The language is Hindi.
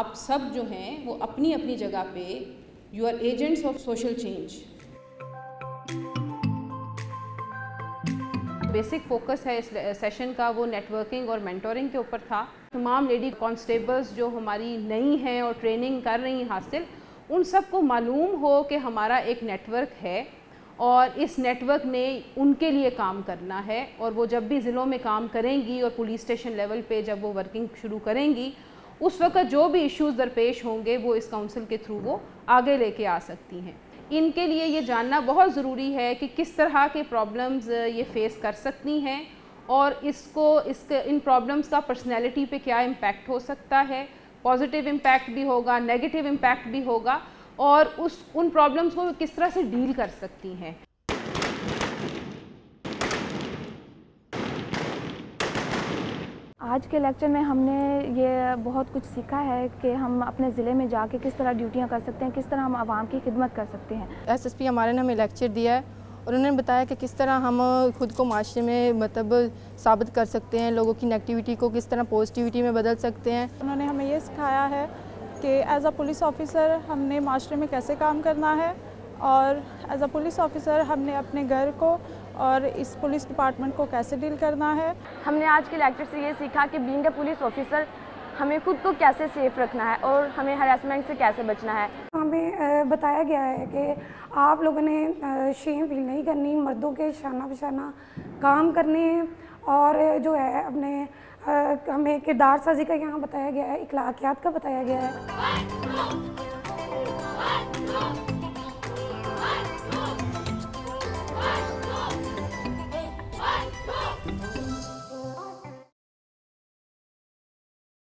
आप सब जो हैं वो अपनी अपनी जगह पे you are agents of social change. Basic focus है इस सेशन का वो नेटवर्किंग और मेंटोरिंग के ऊपर था। तमाम लेडी कॉन्स्टेबल्स जो हमारी नई हैं और ट्रेनिंग कर रही हैं हासिल, उन सबको मालूम हो कि हमारा एक नेटवर्क है और इस नेटवर्क ने उनके लिए काम करना है, और वो जब भी ज़िलों में काम करेंगी और पुलिस स्टेशन लेवल पे जब वो वर्किंग शुरू करेंगी, उस वक्त जो भी इश्यूज़ दरपेश होंगे वो इस काउंसिल के थ्रू वो आगे लेके आ सकती हैं। इनके लिए ये जानना बहुत ज़रूरी है कि किस तरह के प्रॉब्लम्स ये फेस कर सकती हैं और इन प्रॉब्लम्स का पर्सनैलिटी पे क्या इम्पैक्ट हो सकता है। पॉजिटिव इम्पैक्ट भी होगा, नेगेटिव इम्पैक्ट भी होगा, और उन प्रॉब्लम्स को किस तरह से डील कर सकती हैं। आज के लेक्चर में हमने ये बहुत कुछ सीखा है कि हम अपने ज़िले में जाके किस तरह ड्यूटियाँ कर सकते हैं, किस तरह हम आवाम की खिदमत कर सकते हैं। एसएसपी हमारे ने हमें लेक्चर दिया है और उन्होंने बताया कि किस तरह हम खुद को माशरे में मतलब साबित कर सकते हैं, लोगों की नेगेटिविटी को किस तरह पॉजिटिविटी में बदल सकते हैं। उन्होंने हमें ये सिखाया है कि एज अ पुलिस ऑफिसर हमने माशरे में कैसे काम करना है, और एज अ पुलिस ऑफिसर हमने अपने घर को और इस पुलिस डिपार्टमेंट को कैसे डील करना है। हमने आज के लेक्चर से ये सीखा कि बीइंग अ पुलिस ऑफिसर हमें खुद को कैसे सेफ रखना है और हमें हरासमेंट से कैसे बचना है। हमें बताया गया है कि आप लोगों ने शेम फील नहीं करनी, मर्दों के शाना बशाना काम करने और जो है अपने हमें किरदार साजी का यहाँ बताया गया है, इखलाकियात का बताया गया है।